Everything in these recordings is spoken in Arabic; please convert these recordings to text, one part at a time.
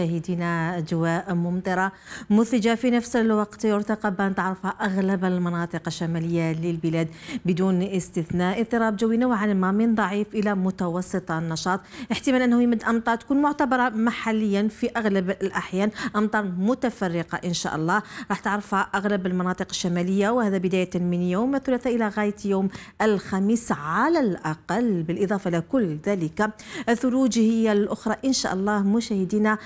مشاهدينا أجواء ممطرة مثلجة في نفس الوقت يرتقب أن تعرف أغلب المناطق الشمالية للبلاد بدون استثناء اضطراب جوي نوعا ما من ضعيف إلى متوسط النشاط، احتمال أنه يمد أمطار تكون معتبرة محليا في أغلب الأحيان، أمطار متفرقة إن شاء الله. راح تعرف أغلب المناطق الشمالية وهذا بداية من يوم الثلاثاء إلى غاية يوم الخميس على الأقل، بالإضافة لكل ذلك الثلوج هي الأخرى إن شاء الله مشاهدينا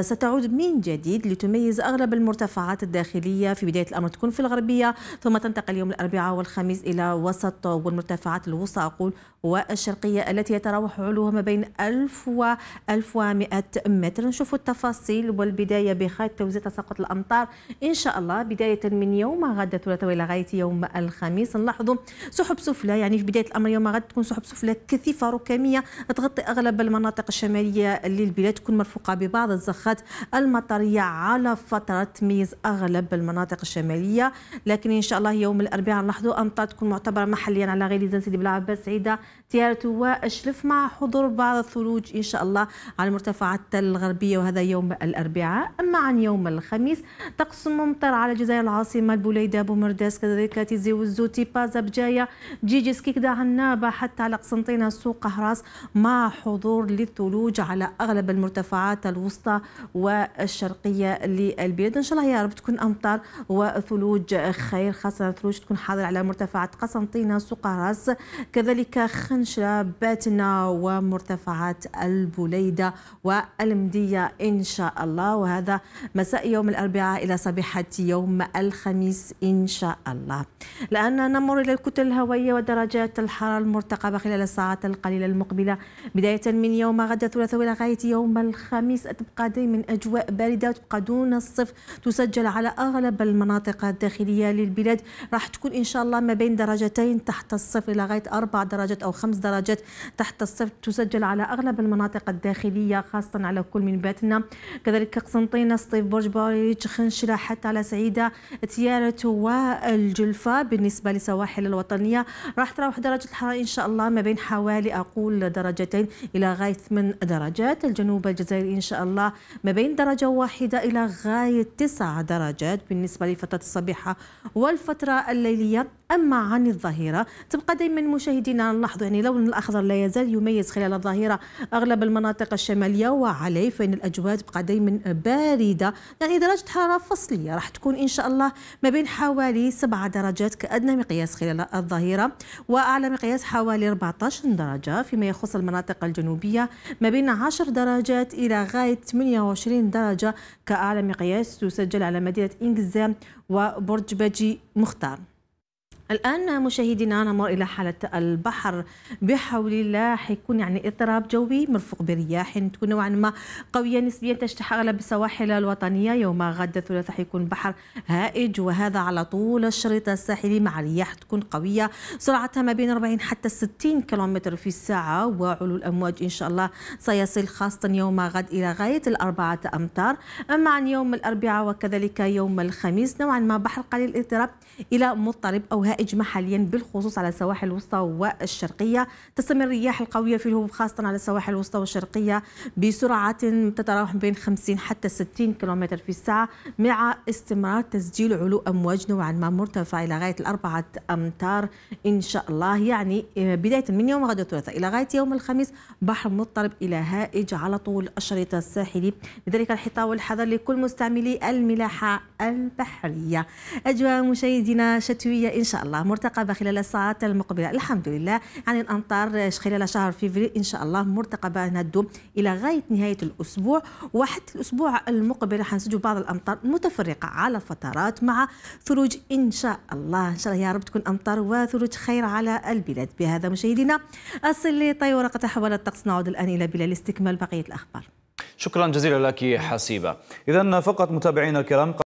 ستعود من جديد لتميز أغلب المرتفعات الداخلية. في بداية الأمر تكون في الغربية ثم تنتقل يوم الأربعاء والخميس إلى وسط والمرتفعات الوسطى أقول والشرقية التي يتراوح علوها ما بين 1000 و 1100 متر. نشوفوا التفاصيل والبداية بخط توزيع تساقط الأمطار إن شاء الله بداية من يوم غد الثلاثاء إلى غاية يوم الخميس. نلاحظوا سحب سفلى، يعني في بداية الأمر يوم غد تكون سحب سفلى كثيفة ركامية تغطي أغلب المناطق الشمالية للبلاد، تكون مرفوقة ببعض الزخات المطرية على فترة تميز أغلب المناطق الشمالية، لكن إن شاء الله يوم الأربعاء نلاحظوا أمطار تكون معتبرة محليا على غير زين سيدي بلعباس سعيدة تيارتو وأشلف مع حضور بعض الثلوج إن شاء الله على المرتفعات الغربية وهذا يوم الأربعاء. أما عن يوم الخميس طقس ممطر على الجزائر العاصمة البوليدة بومرداس كذلك تيزي والزوتي بازا بجاية جيجيس كيكدا عنابة حتى على قسنطينة السوق قهراس مع حضور للثلوج على أغلب المرتفعات الوسطى والشرقية للبلاد. إن شاء الله يا رب تكون أمطار وثلوج خير، خاصة الثلوج تكون حاضرة على مرتفعات قسنطينة سوق قهراس كذلك خنشرة باتنا ومرتفعات البوليدة والمدية إن شاء الله، وهذا مساء يوم الأربعاء إلى صبيحة يوم الخميس إن شاء الله. لأننا نمر إلى الكتل الهوائية ودرجات الحرارة المرتقبة خلال الساعات القليلة المقبلة بداية من يوم غد الثلاثاء إلى غاية يوم الخميس تبقى دائما أجواء باردة وتبقى دون الصفر تسجل على أغلب المناطق الداخلية للبلاد، راح تكون إن شاء الله ما بين درجتين تحت الصفر إلى غاية 4 درجات أو 5 درجات تحت الصفر تسجل على أغلب المناطق الداخلية خاصة على كل من باتنا كذلك قسنطينة سطيف برج باريج خنشرة حتى على سعيدة تيارت والجلفة. بالنسبة لسواحل الوطنية راح تراوح درجة الحرارة إن شاء الله ما بين حوالي أقول 2 درجات إلى غاية 8 درجات. الجنوب الجزائري إن شاء الله ما بين 1 درجة إلى غاية 9 درجات بالنسبة لفترة الصبيحة والفترة الليلية. أما عن الظهيرة تبقى دائما مشاهدينا نلاحظ يعني اللون الأخضر لا يزال يميز خلال الظهيرة أغلب المناطق الشمالية وعليه فإن الأجواء تبقى دائما باردة، يعني درجة حرارة فصلية راح تكون إن شاء الله ما بين حوالي 7 درجات كأدنى مقياس خلال الظهيرة وأعلى مقياس حوالي 14 درجة. فيما يخص المناطق الجنوبية ما بين 10 درجات إلى غاية 28 درجة كأعلى مقياس تسجل على مدينة إنجزام وبرج باجي مختار. الآن مشاهدينا نمر إلى حالة البحر. بحول الله حيكون يعني اضطراب جوي مرفق برياح تكون نوعا ما قوية نسبيا تجتاح أغلب السواحل الوطنية. يوم غد الثلاثاء حيكون بحر هائج وهذا على طول الشريط الساحلي مع رياح تكون قوية سرعتها ما بين 40 حتى 60 كم في الساعة وعلو الأمواج إن شاء الله سيصل خاصة يوم غد إلى غاية 4 أمتار. أما عن يوم الأربعاء وكذلك يوم الخميس نوعا ما بحر قليل الاضطراب إلى مضطرب أو هائج محليا بالخصوص على السواحل الوسطى والشرقية. تستمر الرياح القوية في الهبوب خاصة على السواحل الوسطى والشرقية بسرعة تتراوح بين 50 حتى 60 كم في الساعة مع استمرار تسجيل علو أمواج نوعا ما مرتفع إلى غاية 4 أمتار إن شاء الله. يعني بداية من يوم غد الثلاثاء إلى غاية يوم الخميس بحر مضطرب إلى هائج على طول الشريط الساحلي، لذلك الحيطة والحذر لكل مستعملي الملاحة البحرية. أجواء مشاهدينا شتوية إن شاء الله مرتقبة خلال الساعات المقبلة الحمد لله، يعني الأمطار خلال شهر فيفري إن شاء الله مرتقبة أنها تدوم إلى غاية نهاية الأسبوع وحتى الأسبوع المقبل حنسجل بعض الأمطار متفرقة على فترات مع ثلوج إن شاء الله. إن شاء الله يا رب تكون أمطار وثلوج خير على البلاد. بهذا مشاهدينا أصل لطي ورقة حوالي الطقس، نعود الآن إلى بلال لاستكمال بقية الأخبار. شكرا جزيلا لك حسيبة. إذا فقط متابعينا الكرام